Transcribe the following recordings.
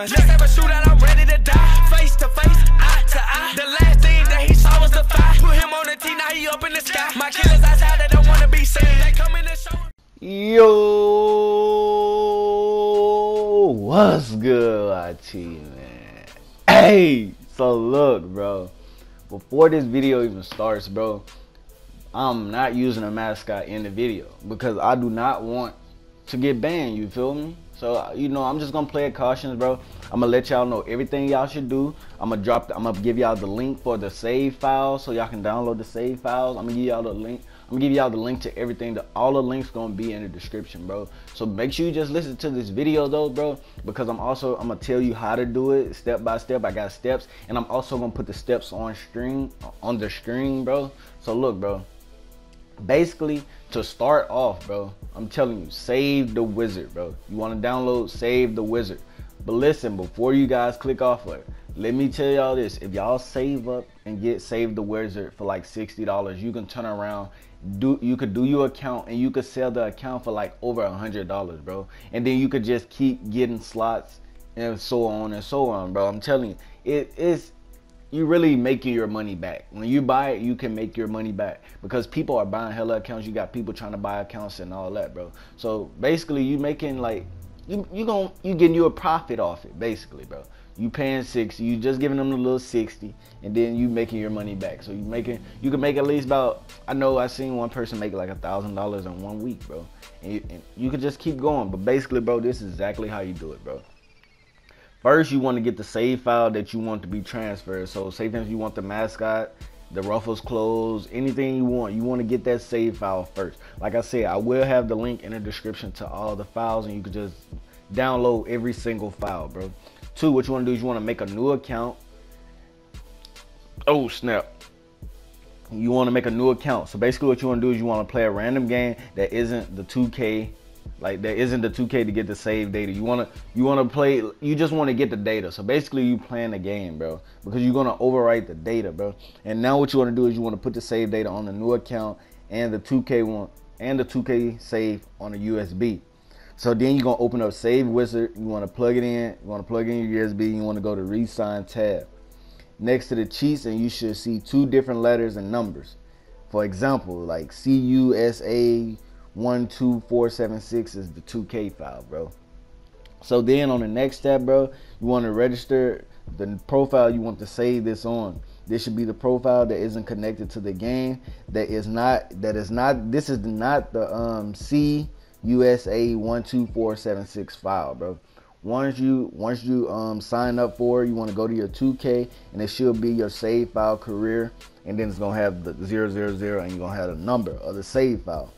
Let's have a shootout, I'm ready to die. Face to face, eye to eye. The last thing that he saw was the fire. Put him on the tee, now he up in the sky. My killers outside, they don't want to be seen. They come in the show. Yo, what's good, IT, man? Hey, so look, bro. Before this video even starts, bro, I'm not using a mascot in the video because I do not want to get banned, you feel me? So, you know, I'm just gonna play it cautions, bro. I'm gonna let y'all know everything y'all should do. I'm gonna give y'all the link for the save files so y'all can download the save files. I'm gonna give y'all the link. I'm gonna give y'all the link to everything. All the links gonna be in the description, bro. So make sure you just listen to this video though, bro, because I'm gonna tell you how to do it step by step. I got steps, and I'm also gonna put the steps on the screen, bro. So look, bro. Basically, to start off, bro, I'm telling you, Save the Wizard, bro. You want to download Save the Wizard. But listen, before you guys click off of it, let me tell y'all this. If y'all save up and get Save the Wizard for like $60, you can turn around, you could do your account, and you could sell the account for like over $100, bro. And then you could just keep getting slots and so on and so on, bro. I'm telling you, you really making your money back. When you buy it, you can make your money back because people are buying hella accounts. You got people trying to buy accounts and all that, bro. So basically, you making like you getting you a profit off it, basically, bro. You paying 60, you just giving them a little 60, and then you making your money back. So you can make at least about, I know I seen one person make like $1,000 in 1 week, bro. And you could just keep going. But basically, bro, this is exactly how you do it, bro. First, you want to get the save file that you want to be transferred. So, say if you want the mascot, the ruffles clothes, anything you want to get that save file first. Like I said, I will have the link in the description to all the files, and you can just download every single file, bro. Two, what you want to do is you want to make a new account. Oh, snap. You want to make a new account. So, basically what you want to do is you want to play a random game that isn't the 2K. Like that isn't the 2K to get the save data. You wanna play. You just wanna get the data. So basically, you playing the game, bro, because you're gonna overwrite the data, bro. And now what you wanna do is you wanna put the save data on the new account and the 2K one and the 2K save on a USB. So then you're gonna open up Save Wizard. You wanna plug it in. You wanna plug in your USB. You wanna go to Resign tab. Next to the cheats, and you should see two different letters and numbers. For example, like CUSA12476 is the 2K file, bro. So then on the next tab, bro, you want to register the profile you want to save this on. This should be the profile that isn't connected to the game. This is not the CUSA12476 file, bro. Once you sign up for it, you want to go to your 2K, and it should be your save file career, and then it's gonna have the 000, and you're gonna have the number of the save file.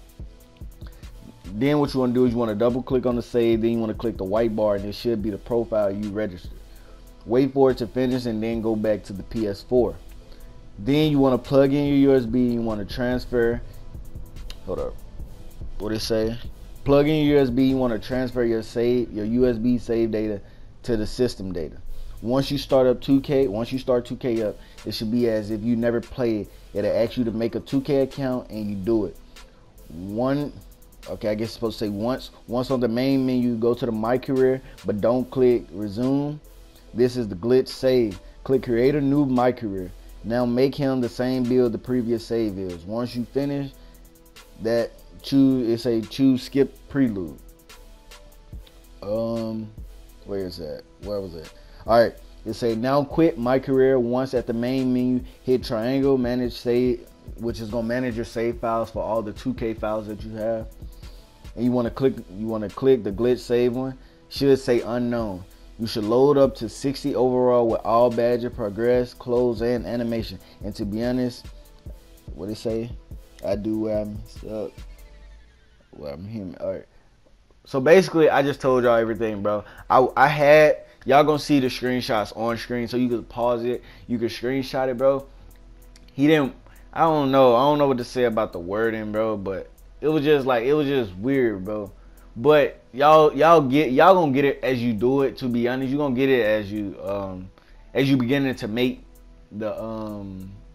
Then what you want to do is you want to double click on the save, then you want to click the white bar, and it should be the profile you registered. Wait for it to finish and then go back to the PS4. Then you want to plug in your USB, you want to transfer, hold up, what'd it say? Plug in your USB, you want to transfer your USB save data to the system data. Once you start 2K up, it should be as if you never played it. It'll ask you to make a 2K account, and you do it. Okay, I guess it's supposed to say once. Once on the main menu, go to the My Career, but don't click Resume. This is the glitch save. Click Create a New My Career. Now make him the same build the previous save is. Once you finish that, choose Skip Prelude. Where is that? Where was it? All right, it say now quit My Career. Once at the main menu, hit triangle, manage save, which is gonna manage your save files for all the 2K files that you have. And you want to click the glitch save one. Should say unknown. You should load up to 60 overall with all badges, progress, clothes, and animation. And to be honest, what it say? I do where I'm stuck. Where I'm human. All right. So basically, I just told y'all everything, bro. I had y'all gonna see the screenshots on screen, so you can pause it. You can screenshot it, bro. He didn't. I don't know what to say about the wording, bro, but it was just weird, bro. But y'all gonna get it as you do it. To be honest, you're gonna get it as you beginning to make the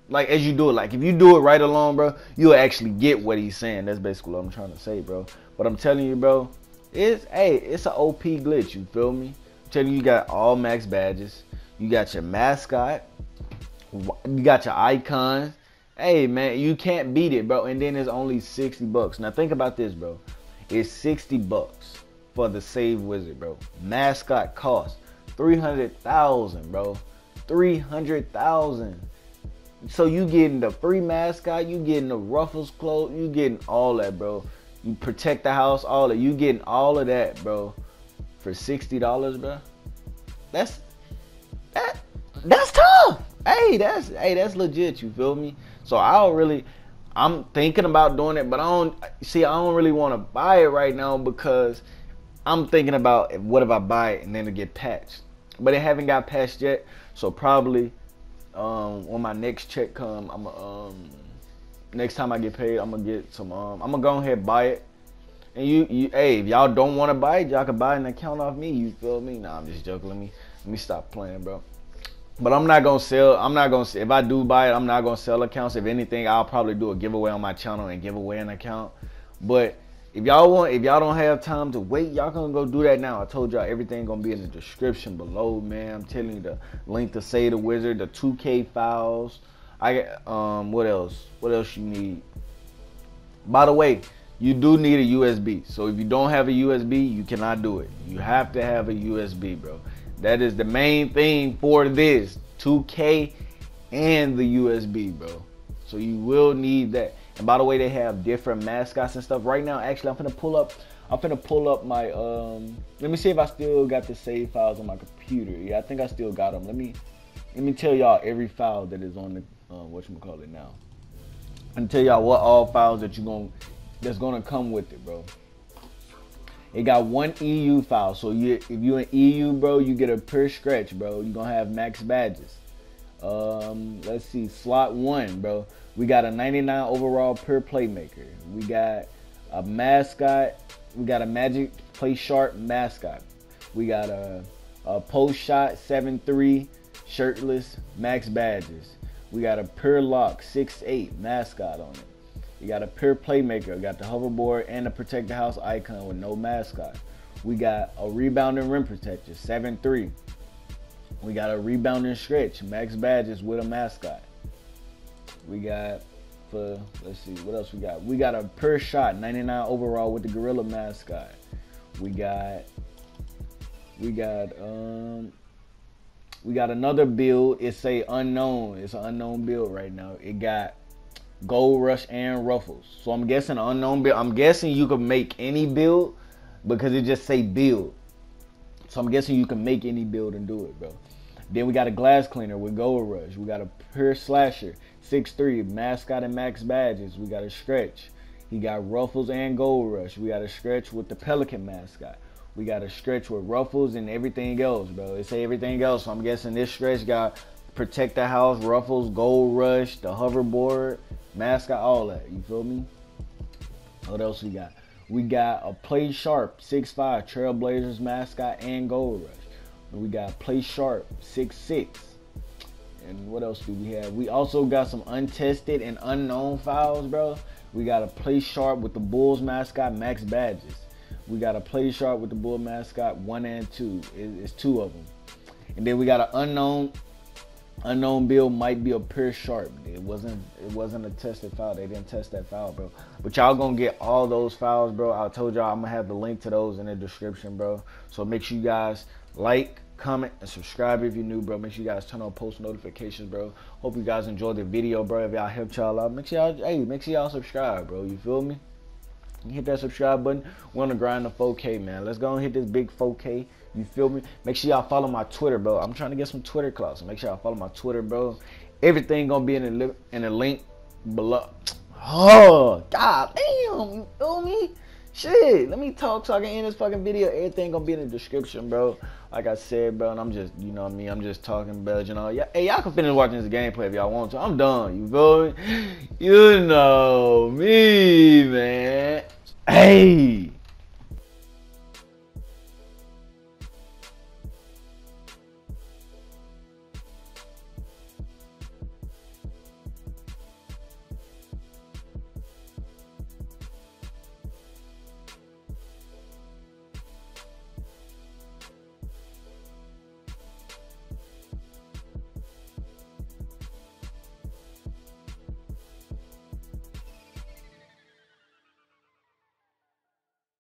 like as you do it. Like if you do it right along, bro, you'll actually get what he's saying. That's basically what I'm trying to say, bro. But I'm telling you, bro, it's an OP glitch. You feel me? you got all max badges, you got your mascot, you got your icons. Hey man, you can't beat it, bro. And then it's only $60. Now think about this, bro. It's $60 for the Save Wizard, bro. Mascot cost $300,000, bro. $300,000. So you getting the free mascot, you getting the Ruffles clothes, you getting all that, bro. You protect the house, all that. You getting all of that, bro, for $60, bro. That's tough. Hey, that's legit. You feel me? So I'm thinking about doing it, but I don't really want to buy it right now because I'm thinking about what if I buy it and then it get patched. But it haven't got patched yet, so probably when my next check come, next time I get paid, I'm gonna get some. I'm gonna go ahead and buy it. And hey, if y'all don't want to buy it, y'all can buy an account off me. You feel me? Nah, I'm just joking. Let me stop playing, bro. But I'm not gonna sell. If I do buy it, I'm not gonna sell accounts. If anything, I'll probably do a giveaway on my channel and give away an account. But if y'all don't have time to wait, y'all gonna go do that now. I told y'all everything gonna be in the description below, man. I'm telling you, the link to Save the Wizard, the 2K files. What else you need? By the way, you do need a USB. So if you don't have a USB, you cannot do it. You have to have a USB, bro. That is the main thing for this 2K and the USB, bro. So you will need that. And by the way, they have different mascots and stuff right now. Actually, I'm finna pull up my let me see if I still got the save files on my computer. Yeah, I think I still got them. Let me tell y'all every file that is on the whatchamacallit now. And tell y'all what all files that that's gonna come with it, bro. It got one EU file, so if you're an EU, bro, you get a per scratch, bro. You're gonna have max badges. Let's see, slot 1, bro. We got a 99 overall per playmaker. We got a mascot. We got a magic play sharp mascot. We got a post shot 7-3 shirtless max badges. We got a per lock 6-8 mascot on it. You got a pure playmaker. We got the hoverboard and the protect the house icon with no mascot. We got a rebounding rim protector, 7-3. We got a rebounding stretch, max badges with a mascot. We got, let's see, what else we got? We got a pure shot, 99 overall with the gorilla mascot. We got another build. It's a unknown. It's an unknown build right now. It got Gold Rush and Ruffles. So I'm guessing unknown build. I'm guessing you can make any build because it just say build. So I'm guessing you can make any build and do it, bro. Then we got a glass cleaner with Gold Rush. We got a pure slasher, 6-3, mascot and max badges. We got a stretch. He got Ruffles and Gold Rush. We got a stretch with the Pelican mascot. We got a stretch with Ruffles and everything else, bro. It say everything else. So I'm guessing this stretch got protect the house, Ruffles, Gold Rush, the hoverboard, mascot, all that. You feel me? What else we got? We got a play sharp 6-5 Trailblazers mascot and Gold Rush. We got play sharp 6-6. And what else do we have? We also got some untested and unknown files, bro. We got a play sharp with the Bulls mascot, max badges. We got a play sharp with the Bull mascot 1 and 2. It's 2 of them. And then we got an unknown build. Might be a pure sharp. It wasn't a tested file. They didn't test that file, bro. But y'all gonna get all those files, bro. I told y'all I'm gonna have the link to those in the description, bro. So make sure you guys like, comment, and subscribe if you're new, bro. Make sure you guys turn on post notifications, bro. Hope you guys enjoyed the video, bro. If y'all helped y'all out, make sure y'all subscribe, bro. You feel me? Hit that subscribe button. We're on the grind to 4K, man. Let's go and hit this big 4K. You feel me? Make sure y'all follow my Twitter, bro. I'm trying to get some Twitter clout, so make sure y'all follow my Twitter, bro. Everything gonna be in the link below. Oh, god damn, you feel me? Shit, let me talk so I can end this fucking video. Everything gonna be in the description, bro. Like I said, bro, and I'm just, you know what I mean? I'm just talking Belgian. You know? Yeah, hey, y'all can finish watching this gameplay if y'all want to. I'm done, you feel me? You know me, man. Hey!